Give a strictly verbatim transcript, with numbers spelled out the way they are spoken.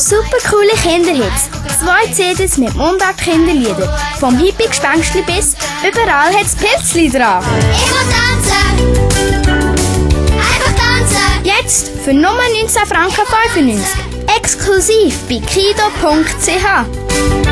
Super coole Kinderhits. Zwei C Ds mit Mundart-Kinderlieder. Vom Hippie-Gespängstli bis überall hat's Pilzli dran. Ich will tanzen. Einfach tanzen. Jetzt für nur neunzehn Franken fünfundneunzig. Exklusiv bei kidoh punkt c h.